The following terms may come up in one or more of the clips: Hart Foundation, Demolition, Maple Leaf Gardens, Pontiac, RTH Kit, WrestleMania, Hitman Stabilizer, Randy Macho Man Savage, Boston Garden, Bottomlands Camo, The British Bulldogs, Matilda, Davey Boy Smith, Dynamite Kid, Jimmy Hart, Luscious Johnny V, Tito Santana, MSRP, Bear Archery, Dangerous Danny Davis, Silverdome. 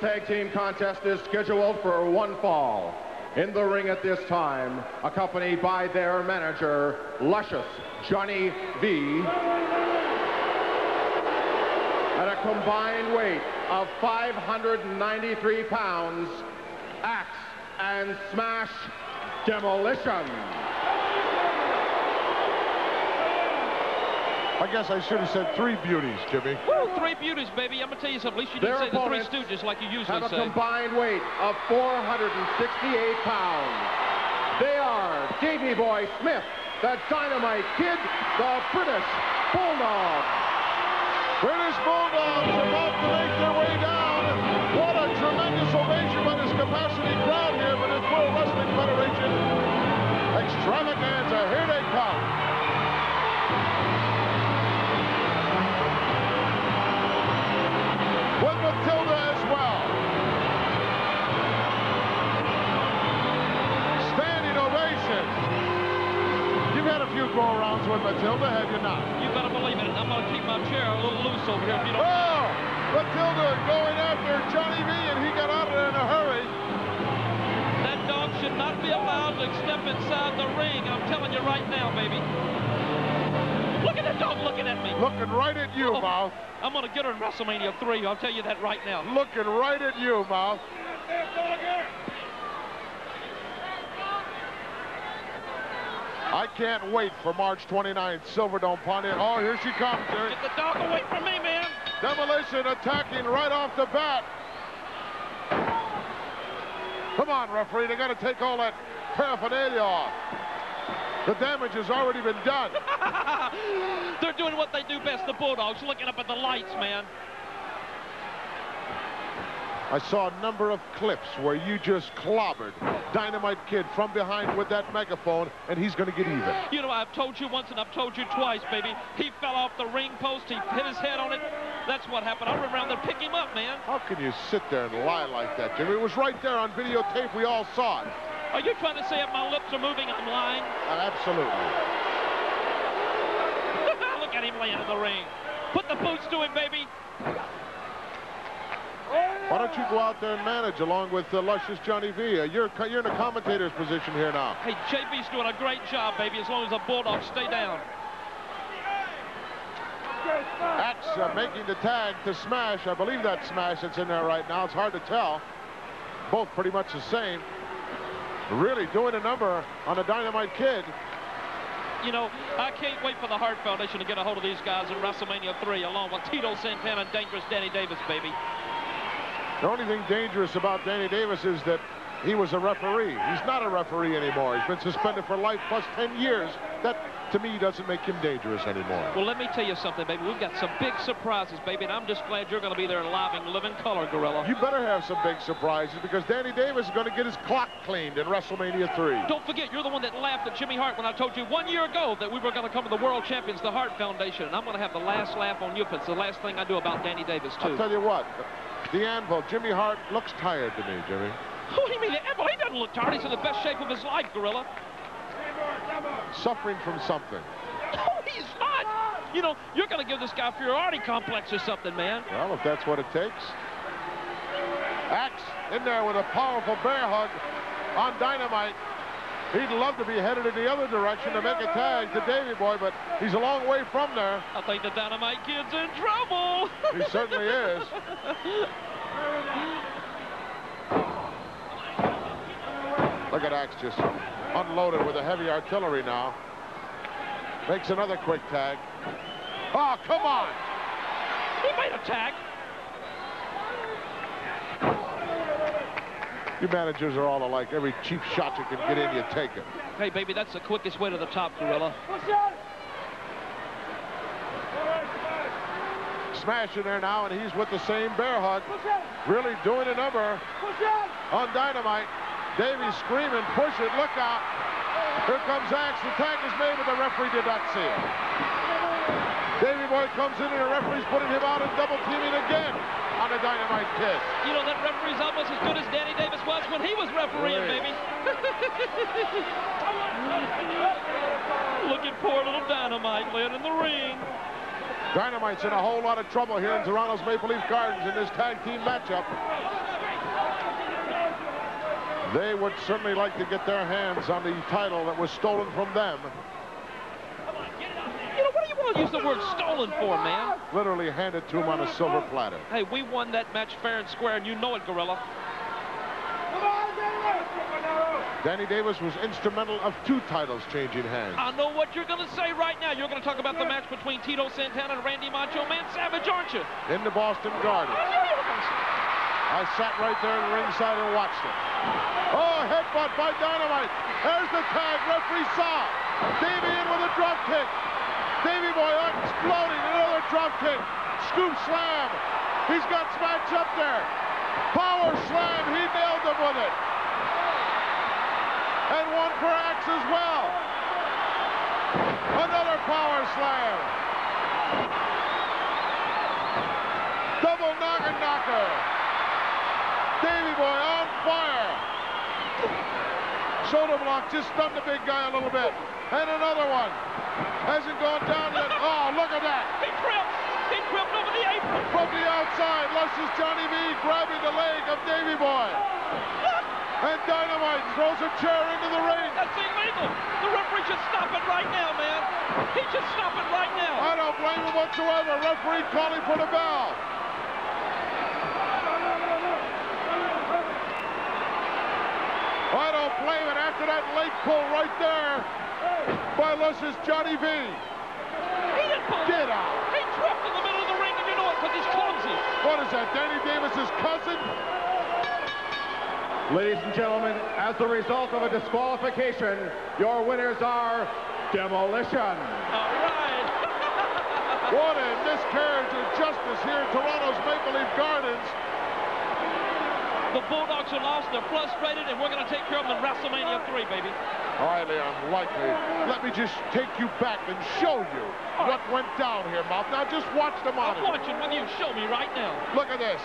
tag team contest is scheduled for one fall. In the ring at this time, accompanied by their manager, Luscious Johnny V, at a combined weight of 593 pounds, Axe and Smash Demolition. I guess I should have said three beauties, Jimmy. Woo! Three beauties, baby. I'm going to tell you something. At least you didn't say the Three Stooges like you usually say. Have a combined weight of 468 pounds. They are Davey Boy Smith, the Dynamite Kid, the British Bulldog. British Bulldogs about to make their way down. What a tremendous ovation by this capacity crowd here for this World Wrestling Federation extravaganza. Here they come. With Matilda as well. Standing ovation. You've had a few go-arounds with Matilda, have you not? You better believe it. I'm going to keep my chair a little loose over here if you don't. Oh! Matilda going after Johnny V, and he got out of there in a hurry. That dog should not be allowed to step inside the ring. I'm telling you right now, baby. Look at that dog looking at me. Looking right at you, Mouth. I'm going to get her in WrestleMania 3. I'll tell you that right now. Looking right at you, Mouth. I can't wait for March 29th, Silverdome, Pontiac. Oh, here she comes, Jerry. Get the dog away from me, man. Demolition attacking right off the bat. Come on, referee. They got to take all that paraphernalia off. The damage has already been done. They're doing what they do best, the Bulldogs, looking up at the lights, man. I saw a number of clips where you just clobbered Dynamite Kid from behind with that megaphone, and he's going to get even. You know, I've told you once and I've told you twice, baby. He fell off the ring post. He hit his head on it. That's what happened. I ran around there to pick him up, man. How can you sit there and lie like that, Jimmy? It was right there on videotape. We all saw it. Are you trying to say if my lips are moving, I'm lying? Absolutely. Got him laying in the ring. Put the boots to him, baby. Why don't you go out there and manage along with Luscious Johnny V? You're in a commentator's position here now. Hey, JV's doing a great job, baby, as long as the Bulldogs stay down. Axe making the tag to Smash. I believe that Smash that's in there right now. It's hard to tell. Both pretty much the same. Really doing a number on the Dynamite Kid. You know, I can't wait for the Hart Foundation to get a hold of these guys in WrestleMania 3, along with Tito Santana and Dangerous Danny Davis, baby. The only thing dangerous about Danny Davis is that he was a referee. He's not a referee anymore. He's been suspended for life plus 10 years. That, to me, doesn't make him dangerous anymore. Well, let me tell you something, baby. We've got some big surprises, baby, and I'm just glad you're going to be there live and live in color, Gorilla. You better have some big surprises because Danny Davis is going to get his clock cleaned in WrestleMania 3. Don't forget, you're the one that laughed at Jimmy Hart when I told you 1 year ago that we were going to come to the World Champions, the Hart Foundation, and I'm going to have the last laugh on you if it's the last thing I do about Danny Davis, too. I'll tell you what, the Anvil, Jimmy Hart looks tired to me, Jimmy. What do you mean, the Anvil? He doesn't look tired. He's in the best shape of his life, Gorilla. Suffering from something. No, he's not. You know, you're going to give this guy a inferiority complex or something, man. Well, if that's what it takes. Axe in there with a powerful bear hug on Dynamite. He'd love to be headed in the other direction to make a tag to Davey Boy, but he's a long way from there. I think the Dynamite Kid's in trouble. He certainly is. Look at Axe just unloaded with a heavy artillery now. Makes another quick tag. Oh, come on! He made a tag. You managers are all alike. Every cheap shot you can get in, you take it. Hey, baby, that's the quickest way to the top, Gorilla. Smash in there now, and he's with the same bear hug. Really doing a number on Dynamite. Davies screaming, push it, look out. Here comes Axe. The tag is made, but the referee did not see it. Davey Boy comes in, and the referee's putting him out and double-teaming again on the Dynamite Kid. You know, that referee's almost as good as Danny Davis was when he was refereeing, baby. Look at poor little Dynamite laying in the ring. Dynamite's in a whole lot of trouble here in Toronto's Maple Leaf Gardens in this tag team matchup. They would certainly like to get their hands on the title that was stolen from them. Come on, get it out there. You know, what do you want to use the word stolen for, man? Literally handed to him on a silver platter. Hey, we won that match fair and square, and you know it, Gorilla. Come on, Danny Davis was instrumental of two titles changing hands. I know what you're going to say right now. You're going to talk about the match between Tito Santana and Randy Macho Man Savage, aren't you? In the Boston Garden. I sat right there in the ringside and watched it. Oh, headbutt by Dynamite. There's the tag. Referee saw. Davey in with a drop kick. Davey Boy exploding. Another drop kick. Scoop slam. He's got Smash up there. Power slam. He nailed him with it. And one for Axe as well. Another power slam. Double knocker. Davey Boy on fire. Shoulder block, just stunned the big guy a little bit. And another one. Hasn't gone down yet. Oh, look at that. He tripped. He tripped over the apron. From the outside, Luscious Johnny V grabbing the leg of Davey Boy. And Dynamite throws a chair into the ring. That's illegal. The referee should stop it right now, man. He should stop it right now. I don't blame him whatsoever. Referee calling for the bell. I don't blame it after that leg pull right there by Luscious Johnny V. He didn't pull. Get out. He tripped in the middle of the ring, and you know it, because he's clumsy. What is that, Danny Davis's cousin? Ladies and gentlemen, as the result of a disqualification, your winners are Demolition. All right. What a miscarriage of justice here in Toronto's Maple Leaf Gardens. The Bulldogs are lost, they're frustrated, and we're going to take care of them in WrestleMania 3, baby. All right, Leon, like me. Let me just take you back and show you what went down here, Mouth. Now, just watch the monitor. I'm watching when you show me right now. Look at this.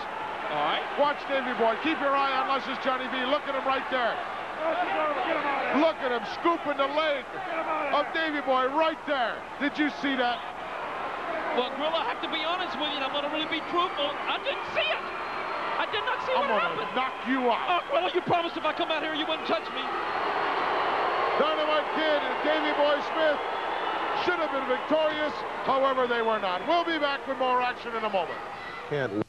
All right. Watch Davey Boy. Keep your eye on Luscious Johnny V. Look at him right there. Look at him scooping the leg of Davey Boy right there. Did you see that? Well, Gorilla, I have to be honest with you, and I'm going to really be truthful. I didn't see it. I did not see what happened. I'm going to knock you out. Well, you promised if I come out here, you wouldn't touch me. Dynamite Kid and Davey Boy Smith should have been victorious. However, they were not. We'll be back with more action in a moment. Can't.